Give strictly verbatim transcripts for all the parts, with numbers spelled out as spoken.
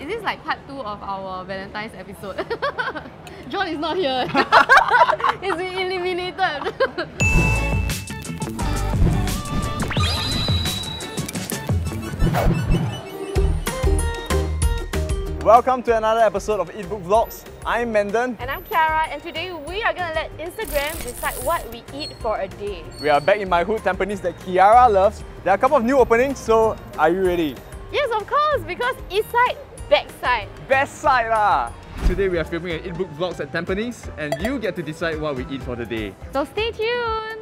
Is this like part two of our Valentine's episode? John is not here. He's been eliminated. Welcome to another episode of Eatbook Vlogs. I'm Mandon. And I'm Kiara, and today we are going to let Instagram decide what we eat for a day. We are back in my hood, Tampines, that Kiara loves. There are a couple of new openings, so are you ready? Yes, of course, because east side, backside. Best side lah! Today we are filming an Eatbook Vlogs at Tampines, and you get to decide what we eat for the day. So stay tuned!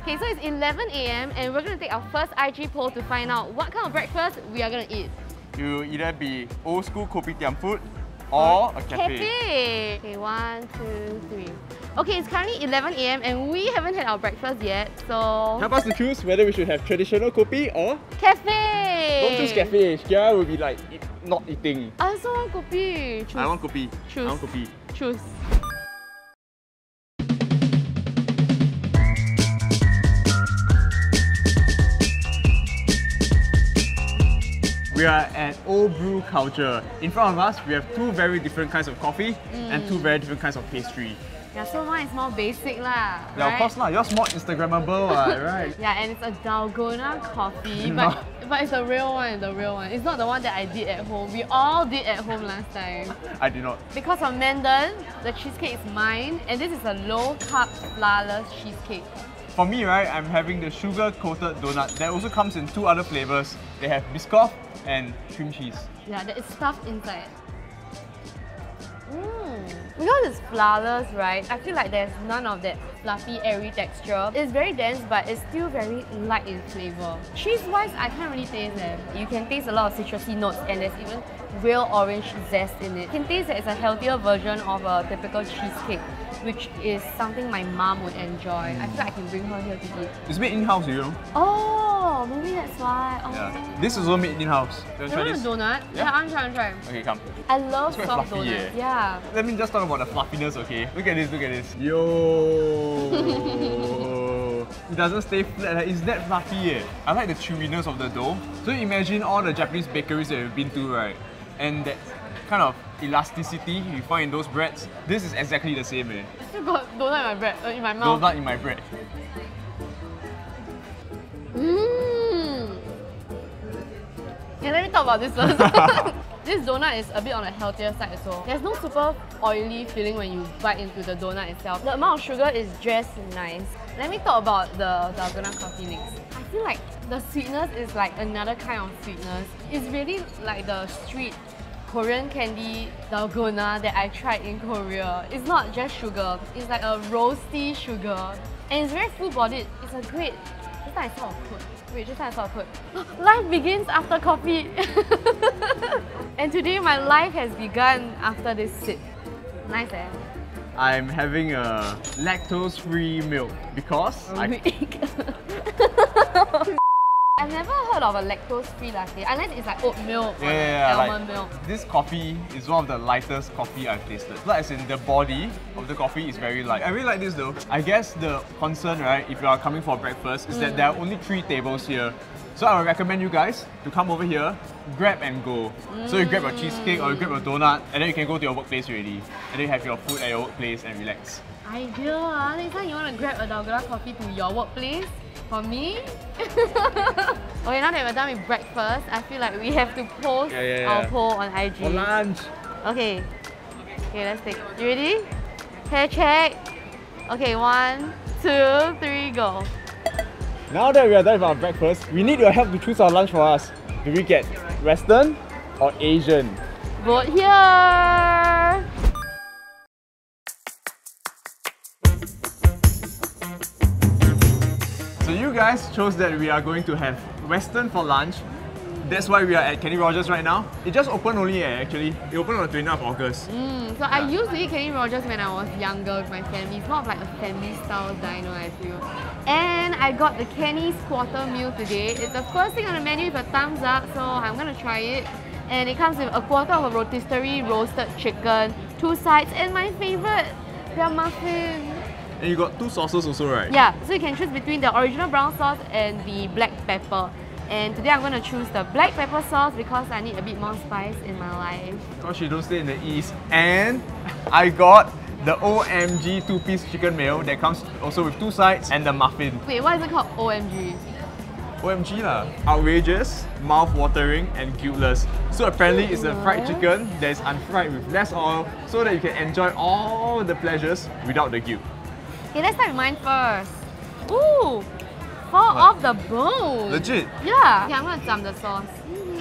Okay, so it's eleven A M and we're going to take our first I G poll to find out what kind of breakfast we are going to eat. It will either be old school kopitiam food or a cafe. Cafe! Okay, one, two, three. Okay, it's currently eleven A M and we haven't had our breakfast yet, so... Help us to choose whether we should have traditional kopi or... Cafe! Don't choose cafe, Kiara will be like, not eating. I also want kopi. Choose. I want kopi. Choose. I want kopi. Choose. We are at Old Brew Culture. In front of us, we have two very different kinds of coffee mm. and two very different kinds of pastry. Yeah, so mine is more basic lah, right? Yeah, of course lah. Yours more Instagrammable lah, right? Yeah, and it's a Dalgona coffee, but, no. but it's a real one, the real one. It's not the one that I did at home. We all did at home last time. I did not. Because of Mandon, the cheesecake is mine, and this is a low-carb, flourless cheesecake. For me, right, I'm having the sugar-coated donut that also comes in two other flavours. They have Biscoff and cream cheese. Yeah, that is stuffed inside. Mm. Because it's flourless, right, I feel like there's none of that fluffy, airy texture. It's very dense, but it's still very light in flavour. Cheese-wise, I can't really taste them. You can taste a lot of citrusy notes, and there's even real orange zest in it. You can taste that it's a healthier version of a typical cheesecake, which is something my mom would enjoy. I feel like I can bring her here to eat. It's made in-house, you know? Oh, maybe that's why. Oh. Yeah. This is all made in-house. You want to try this? Donut? Yeah, I'm trying, I'm trying. Okay, come. I love soft fluffy, donuts. Eh? Yeah. Let me just talk about the fluffiness, okay? Look at this, look at this. Yo! It doesn't stay flat. It's that fluffy. Eh? I like the chewiness of the dough. So imagine all the Japanese bakeries that we've been to, right? And that kind of elasticity you find in those breads, this is exactly the same. Eh? I still got donut in my bread, uh, in my mouth. Donut in my bread. Mmm. Yeah, let me talk about this one. This donut is a bit on the healthier side as well. There's no super oily feeling when you bite into the donut itself. The amount of sugar is just nice. Let me talk about the Dalgona coffee next. I feel like the sweetness is like another kind of sweetness. It's really like the street Korean candy Dalgona that I tried in Korea. It's not just sugar, it's like a roasty sugar. And it's very full-bodied. It's a great... Just like I saw a quote. Wait, just like I saw a quote. Life begins after coffee! And today my life has begun after this sip. Nice eh? I'm having a lactose-free milk because... I... I've never heard of a lactose-free latte, unless it's like oat milk or yeah, yeah, yeah, almond like, milk. This coffee is one of the lightest coffee I've tasted. Like as in the body of the coffee is very light. I really like this though. I guess the concern, right, if you are coming for breakfast, is mm. that there are only three tables here. So I would recommend you guys to come over here, grab and go. Mm. So you grab your cheesecake or you grab your donut, and then you can go to your workplace already. And then you have your food at your workplace and relax. Ideal ah, next time you want to grab a Dalgona coffee to your workplace, for me? Okay, now that we're done with breakfast, I feel like we have to post yeah, yeah, yeah. our poll on I G. For lunch! Okay. Okay, let's take it. You ready? Hair check. Okay, one, two, three, go. Now that we are done with our breakfast, we need your help to choose our lunch for us. Do we get Western or Asian? Vote here! You guys chose that we are going to have Western for lunch. That's why we are at Kenny Rogers right now. It just opened only eh, actually. It opened on the twenty-ninth of August. Mm, so yeah. I used to eat Kenny Rogers when I was younger with my family. It's more of like a family style diner, I feel. And I got the Kenny's quarter meal today. It's the first thing on the menu with a thumbs up, so I'm gonna try it. And it comes with a quarter of a rotisserie roasted chicken, two sides, and my favorite, their muffin. And you got two sauces also, right? Yeah, so you can choose between the original brown sauce and the black pepper. And today I'm going to choose the black pepper sauce because I need a bit more spice in my life. Because you don't stay in the East. And I got the O M G two-piece chicken meal that comes also with two sides and the muffin. Wait, why is it called O M G? O M G lah. Outrageous, mouth-watering and guiltless. So apparently it's a fried chicken that is unfried with less oil so that you can enjoy all the pleasures without the guilt. Okay, let's start with mine first. Ooh! Fall what? Off the bone! Legit? Yeah! Okay, I'm gonna dump the sauce. Mm-hmm.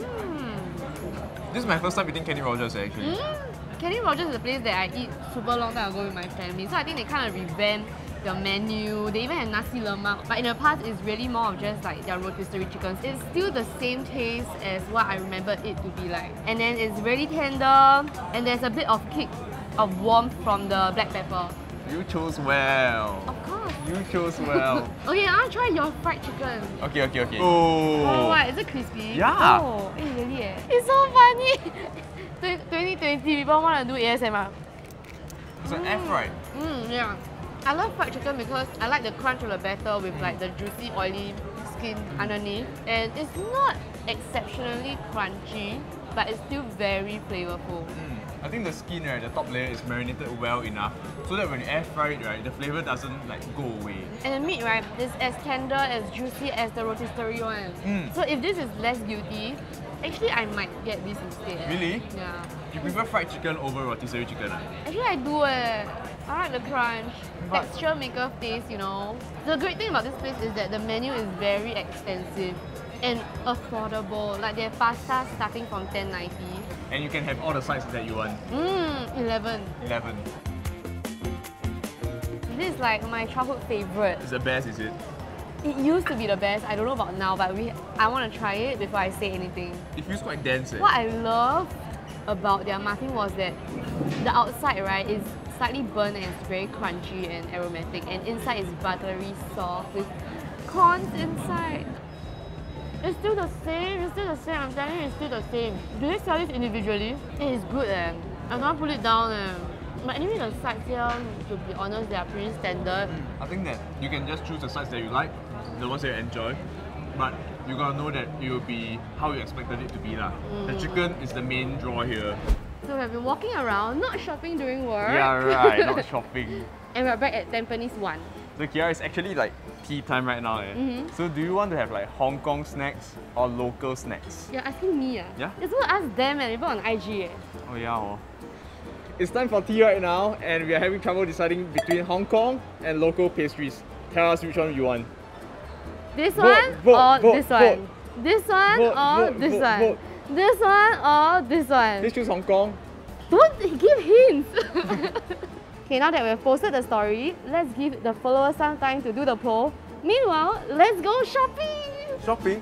Mm. This is my first time eating Kenny Rogers actually. Mm. Kenny Rogers is a place that I eat super long time ago with my family, so I think they kind of revamped the menu. They even have nasi lemak, but in the past it's really more of just like their rotisserie chickens. It's still the same taste as what I remember it to be like. And then it's really tender and there's a bit of kick of warmth from the black pepper. You chose well. Of course. You chose well. Okay, I'll try your fried chicken. Okay, okay, okay. Oh, oh what? Is it crispy? Yeah. Oh, it's really eh. It's so funny. twenty twenty, people want to do A S M R. It's mm. an air fried. Mm, yeah. I love fried chicken because I like the crunch of the batter with like the juicy, oily skin underneath. And it's not exceptionally crunchy, but it's still very flavorful. Mm. I think the skin, right, the top layer is marinated well enough so that when you air fry it, right, the flavour doesn't like go away. And the meat, right, is as tender, as juicy as the rotisserie one. Mm. So if this is less guilty, actually I might get this instead. Really? Yeah. You prefer fried chicken over rotisserie chicken? Right? Actually I do eh. I like the crunch. But texture maker face, you know. The great thing about this place is that the menu is very expensive and affordable. Like their pasta starting from ten ninety. And you can have all the sides that you want. Mmm, eleven. Eleven. This is like my childhood favourite. It's the best, is it? It used to be the best. I don't know about now, but we I want to try it before I say anything. It feels quite dense. Eh? What I love about their muffin was that the outside, right, is slightly burnt and it's very crunchy and aromatic, and inside is buttery soft with corns inside. It's still the same, it's still the same, I'm telling you it's still the same. Do they sell this individually? It is good eh. I can't put it down eh. But anyway, the sides here, to be honest, they are pretty standard. I think that you can just choose the sides that you like, the ones that you enjoy. But you gotta know that it will be how you expected it to be lah. Mm. The chicken is the main draw here. So we have been walking around, not shopping during work. Yeah right, not shopping. And we're back at Tampines one. So Kiara, it's actually like tea time right now eh? Mm-hmm. So do you want to have like Hong Kong snacks or local snacks? You're asking me ah? Yeah? It's going to ask them and people on I G eh. Oh yeah oh. It's time for tea right now and we are having trouble deciding between Hong Kong and local pastries. Tell us which one you want. This vote, one vote, or vote, this vote, one? Vote, this one vote, or vote, this vote, one? Vote. This one or this one? Let's choose Hong Kong. Don't give hints! Okay, now that we've posted the story, let's give the followers some time to do the poll. Meanwhile, let's go shopping! Shopping?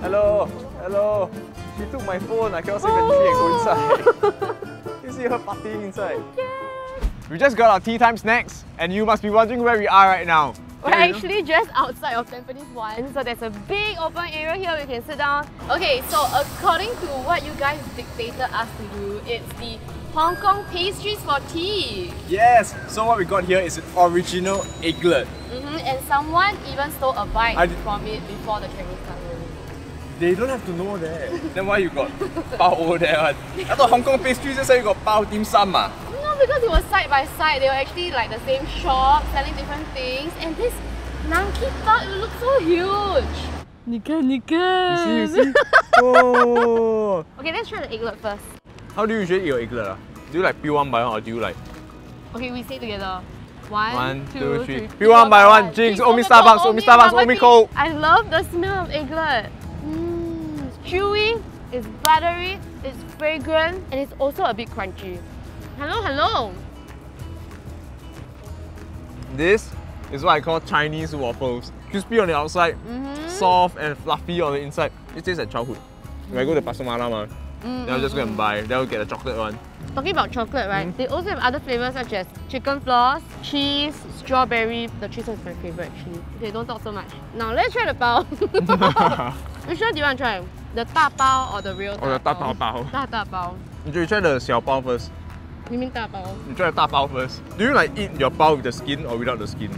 Hello! Hello! She took my phone, I cannot save oh. anything and go inside. You see her partying inside. Yes. We just got our tea time snacks and you must be wondering where we are right now. We're actually just outside of Tampines one, so there's a big open area here we can sit down. Okay, so according to what you guys dictated us to do, it's the Hong Kong pastries for tea. Yes, so what we got here is an original egglet. Mm-hmm, and someone even stole a bite from it before the cameras started. They don't have to know that. Then why you got bao over there? I thought Hong Kong pastries just said you got bao dim sum. Ah. Because they were side by side, they were actually like the same shop, selling different things. And this Ngan Kee thought it looked so huge. Nika, Nika. You see, you see? Oh. Okay, let's try the egglet first. How do you usually eat your egglet? Do you like peel one by one or do you like... Okay, we say together. One, one two, two, three. Peel, peel one by one. Jinx, omi Starbucks, omi Starbucks, omi cold. I love the smell of egglet. Mm, it's chewy, it's buttery, it's fragrant, and it's also a bit crunchy. Hello, hello! This is what I call Chinese waffles. Crispy on the outside, mm-hmm. soft and fluffy on the inside. It tastes like childhood. When I go to Pasar Malam, mm -hmm. they'll just go and buy. They'll get a chocolate one. Talking about chocolate, right? Mm-hmm. They also have other flavours such as chicken floss, cheese, strawberry. The cheese is my favourite actually. Okay, don't talk so much. Now let's try the bao. Which one do you want to try? The da bao or the real da bao? Or the da da bao. Da da bao. You try the xiao bao first. You mean da bao? You try the da bao first. Do you like eat your bao with the skin or without the skin?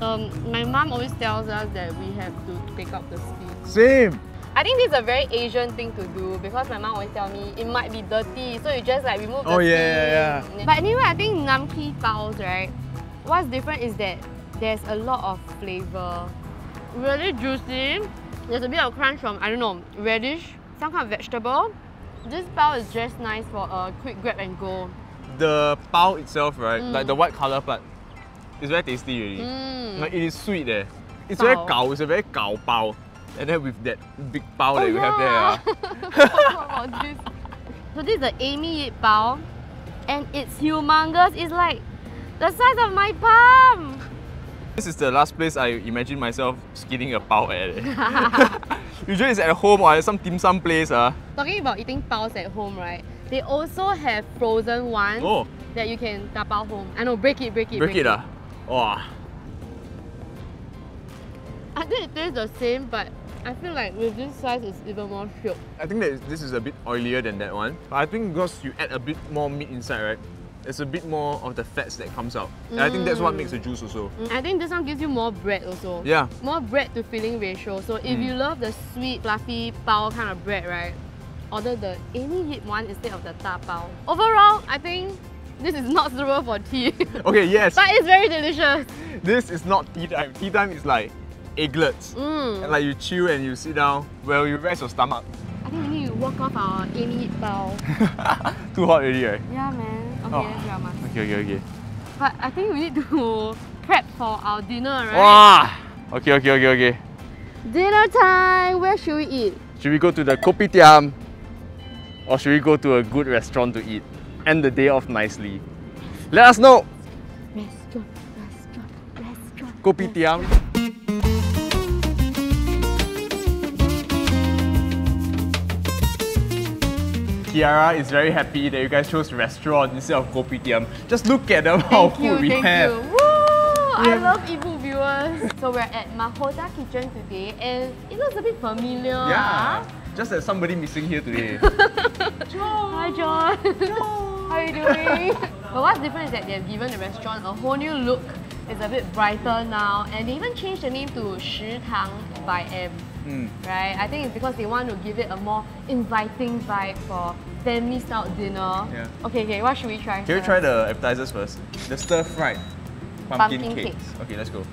Um, my mom always tells us that we have to pick up the speed. Same! I think this is a very Asian thing to do because my mom always tells me it might be dirty, so you just like remove the oh, yeah, yeah, yeah. But anyway, I think Ngan Kee paos, right? What's different is that there's a lot of flavour. Really juicy. There's a bit of crunch from, I don't know, radish, some kind of vegetable. This pao is just nice for a quick grab and go. The pao itself, right? Mm. Like the white colour part. It's very tasty already. Mm. Like it is sweet there. It's bao. Very gao, it's a very gao pao. And then with that big pao oh that we yeah. have there. Uh. About this? So this is the Amy Yip pao. And it's humongous, it's like the size of my palm! This is the last place I imagine myself skinning a pao at. Usually it's at home or at some dim sum place. Uh. Talking about eating paos at home, right? They also have frozen ones oh. that you can tapao home. I know, break it, break it, break, break it. it. Uh. Oh. I think it tastes the same, but I feel like with this size, it's even more shiok. I think that this is a bit oilier than that one. But I think because you add a bit more meat inside, right? It's a bit more of the fats that comes out. Mm. And I think that's what makes the juice also. Mm. I think this one gives you more bread also. Yeah. More bread to filling ratio. So if mm. you love the sweet, fluffy, pao kind of bread, right? Order the any hit one instead of the ta pao. Overall, I think this is not suitable for tea. Okay, yes. But it's very delicious. This is not tea time. Tea time is like egglets. Mm. And like you chew and you sit down, well, you rest your stomach. I think we need to walk off our any hit pao. Too hot already, right? Yeah, man. Okay, oh. okay, okay, okay. But I think we need to prep for our dinner, right? Wow! Okay, okay, okay, okay. Dinner time! Where should we eat? Should we go to the kopitiam? Or should we go to a good restaurant to eat? End the day off nicely. Let us know! Restaurant, restaurant, restaurant. Kopitiam. Restaurant. Kiara is very happy that you guys chose restaurant instead of kopitiam. Just look at them, how food you, we thank have. Thank you, Woo! Yeah. I love Eatbook viewers. So we're at Mahkota Kitchen today and it looks a bit familiar. Yeah, huh? Just that somebody missing here today. John. Hi John! John. How are you doing? But what's different is that they've given the restaurant a whole new look. It's a bit brighter now and they even changed the name to Shi Tang by M. Mm. Right? I think it's because they want to give it a more inviting vibe for family style dinner. Yeah. Okay, okay, what should we try? Can we try the appetizers first? The stir-fried pumpkin, pumpkin cakes. cakes. Okay, let's go. Mm.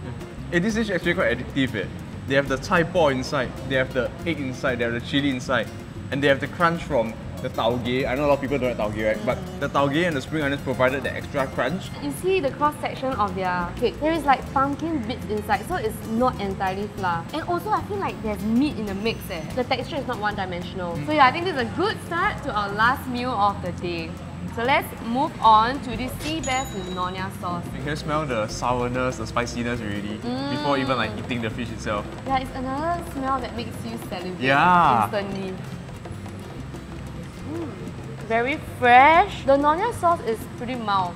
Hey, this dish is actually quite addictive. Eh? They have the chai ball inside, they have the egg inside, they have the chili inside, and they have the crunch from the taugeh. I know a lot of people don't like taugeh, right? Mm. But the taugeh and the spring onions provided the extra crunch. You see the cross-section of their cake. There is like pumpkin bits inside, so it's not entirely flour. And also, I feel like there's meat in the mix. Eh. The texture is not one-dimensional. Mm. So yeah, I think this is a good start to our last meal of the day. So let's move on to this sea bass with Nonya sauce. You can smell the sourness, the spiciness already mm. before even like eating the fish itself. Yeah, it's another smell that makes you salivate yeah. instantly. Very fresh. The Nonya sauce is pretty mild.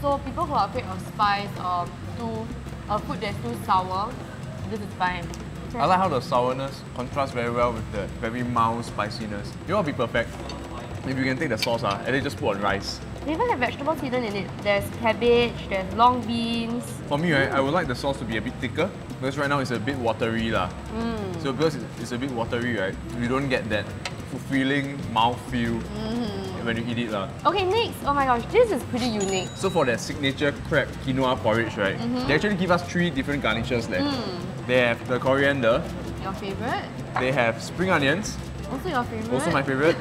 So people who are afraid of spice or too, uh, food that's too sour, this is fine. I like how the sourness contrasts very well with the very mild spiciness. You want to be perfect. If you can take the sauce uh, and then just put on rice. They even have vegetables hidden in it. There's cabbage, there's long beans. For me, right, mm. I would like the sauce to be a bit thicker because right now it's a bit watery. La. Mm. So because it's a bit watery, right, you don't get that fulfilling mouthfeel mm-hmm. when you eat it. La. Okay, next! Oh my gosh, this is pretty unique. So for their signature crab quinoa porridge, right, mm-hmm. they actually give us three different garnishes. Mm. They have the coriander. Your favourite. They have spring onions. Also your favourite. Also my favourite.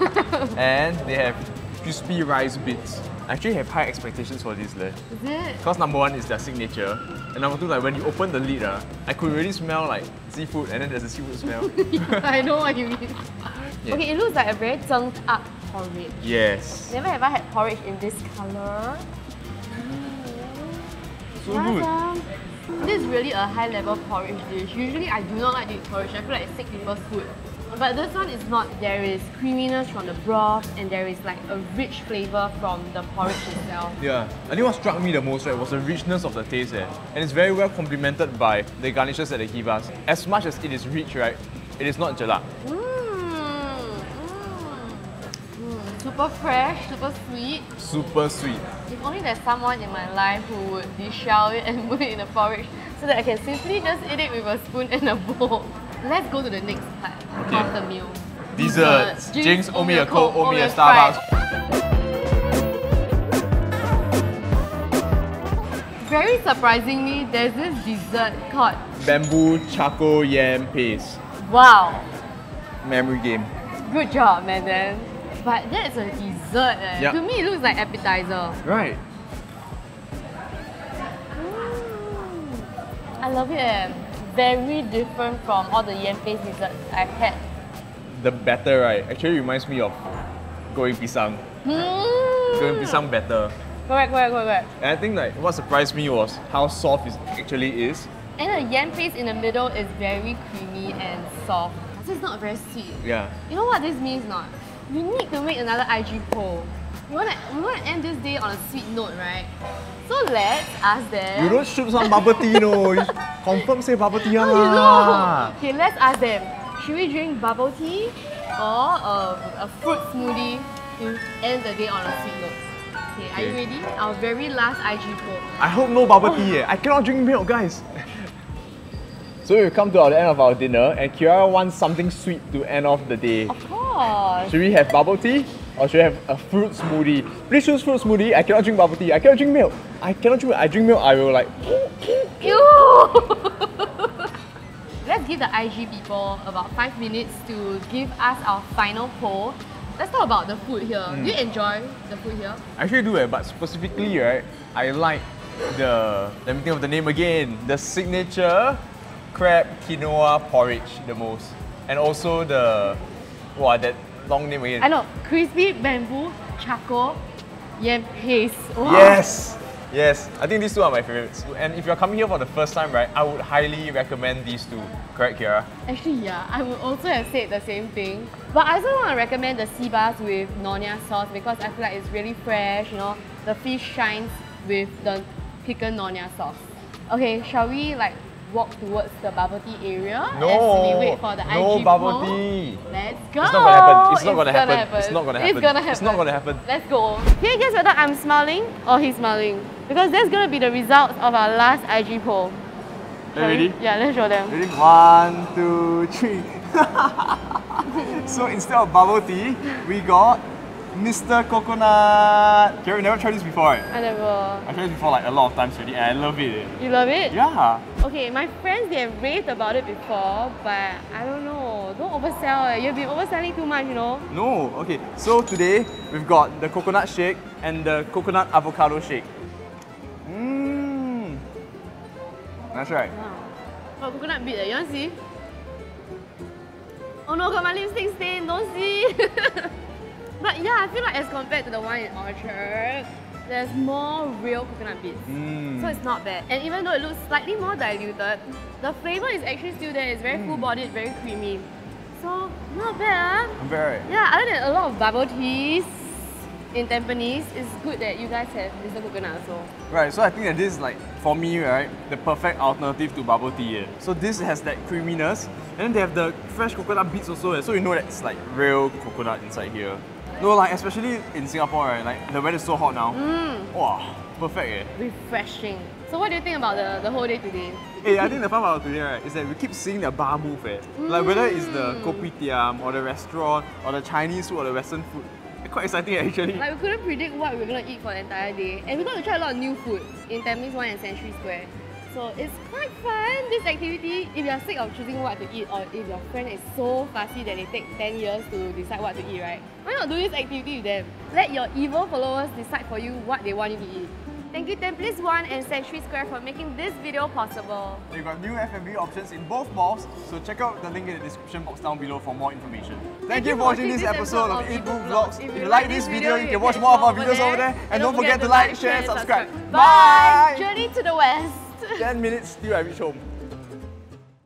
And they have crispy rice bits. I actually have high expectations for this. Leh. Is it? Because number one is their signature. And number two, like when you open the lid, uh, I could really smell like seafood and then there's a seafood smell. Yeah, I know what you mean. Yeah. Okay, it looks like a very zhenged up porridge. Yes. Never have I had porridge in this colour. So good. This is really a high level porridge dish. Usually I do not like to eat porridge. I feel like it's sick people's food. But this one is not. There is creaminess from the broth and there is like a rich flavour from the porridge itself. Yeah, I think what struck me the most right was the richness of the taste eh? And it's very well complemented by the garnishes that they give us. As much as it is rich, right, it is not jelak. Mm. Mm. Mm. Super fresh, super sweet. Super sweet. If only there's someone in my life who would deshell it and put it in a porridge so that I can simply just eat it with a spoon and a bowl. Let's go to the next part okay. of the meal. Desserts. Desserts. Jinx, owe me a Coke, owe me a Starbucks. Very surprisingly, there's this dessert called Bamboo Charcoal Yam Paste. Wow. Memory game. Good job, Mandon. But that's a dessert eh. Yep. To me, it looks like appetizer. Right. Mm. I love it eh. Very different from all the yam paste desserts I've had. The batter, right, actually reminds me of goreng pisang. Mm. Goreng pisang batter. Correct, correct, correct. And I think like what surprised me was how soft it actually is. And the yam paste in the middle is very creamy and soft. So it's not very sweet. Yeah. You know what this means not? We need to make another I G poll. We want to we want to end this day on a sweet note, right? So let's ask them. You don't shoot some bubble tea, you know. You confirm say bubble tea. Oh, you know. Okay, let's ask them. Should we drink bubble tea or a, a fruit smoothie to end the day on a sweet note? Okay, are you ready? Our very last I G poll. I hope no bubble tea. I cannot drink milk, guys. So we've come to the end of our dinner and Kiara wants something sweet to end off the day. Of course! Should we have bubble tea or should we have a fruit smoothie? Please choose fruit smoothie. I cannot drink bubble tea. I cannot drink milk. I cannot drink milk. I drink milk, I will like... Let's give the I G people about five minutes to give us our final poll. Let's talk about the food here. Mm. Do you enjoy the food here? I actually do, but specifically, right, I like the... Let me think of the name again. The signature... crab quinoa porridge the most, and also the wow that long name again. I know, crispy bamboo charcoal yam paste. Wow. Yes, yes. I think these two are my favorites. And if you're coming here for the first time, right, I would highly recommend these two. Correct, Kiara? Actually, yeah. I would also have said the same thing. But I also want to recommend the sea bass with Nonya sauce because I feel like it's really fresh. You know, the fish shines with the piquant Nonya sauce. Okay, shall we like? Walk towards the bubble tea area no, as we wait for the no I G bubble pool. tea. Let's go. It's not gonna happen. It's not gonna, it's gonna happen. happen. It's not gonna happen. It's gonna happen. It's not gonna happen. Let's go. Can you guess whether I'm smiling or he's smiling? Because that's gonna be the result of our last I G poll. Are you ready? Yeah, let's show them. Ready? One, two, three. So instead of bubble tea, we got Mister Coconut. Kiara, you never tried this before, right? I never. I tried this before like a lot of times already and I love it. You love it? Yeah. Okay, my friends, they have raved about it before, but I don't know. Don't oversell it. You've been overselling too much, you know? No. Okay, so today we've got the coconut shake and the coconut avocado shake. Mmm. That's right. Wow. Oh, coconut bit. You want to see? Oh no, got my lipstick stain. Don't see. But yeah, I feel like as compared to the one in Orchard, there's more real coconut bits. Mm. So it's not bad. And even though it looks slightly more diluted, the flavour is actually still there. It's very mm. full-bodied, very creamy. So, not bad. Huh? Very. Yeah, other than a lot of bubble teas in Tampines, it's good that you guys have Mister Coconut also. Right, so I think that this is like, for me, right, the perfect alternative to bubble tea. Eh? So this has that creaminess, and then they have the fresh coconut bits also, eh? So you know that it's like real coconut inside here. No, like especially in Singapore, right? Like the weather is so hot now. Mm. Wow, perfect, eh? Refreshing. So what do you think about the, the whole day today? Hey, I think the fun about today, right, is that we keep seeing the bar move, eh? Mm. Like whether it's the kopitiam or the restaurant or the Chinese food or the Western food, it's quite exciting actually. Like we couldn't predict what we were gonna eat for the entire day, and we got to try a lot of new food in Tampines one and Century Square. So it's quite fun, this activity. If you are sick of choosing what to eat or if your friend is so fussy that they take ten years to decide what to eat, right? Why not do this activity with them? Let your evil followers decide for you what they want you to eat. Thank you Tampines one and Century Square for making this video possible. We've got new F and B options in both malls, so check out the link in the description box down below for more information. Thank, Thank you for watching this episode of Eatbook Vlogs. If you like this video, you can watch more of our videos over there. And don't forget to like, share and subscribe. Bye! Journey to the West! ten minutes till I reach home.